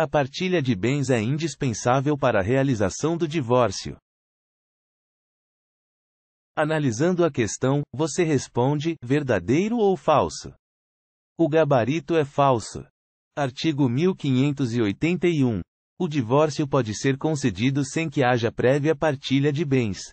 A partilha de bens é indispensável para a realização do divórcio. Analisando a questão, você responde, verdadeiro ou falso? O gabarito é falso. Artigo 1581. O divórcio pode ser concedido sem que haja prévia partilha de bens.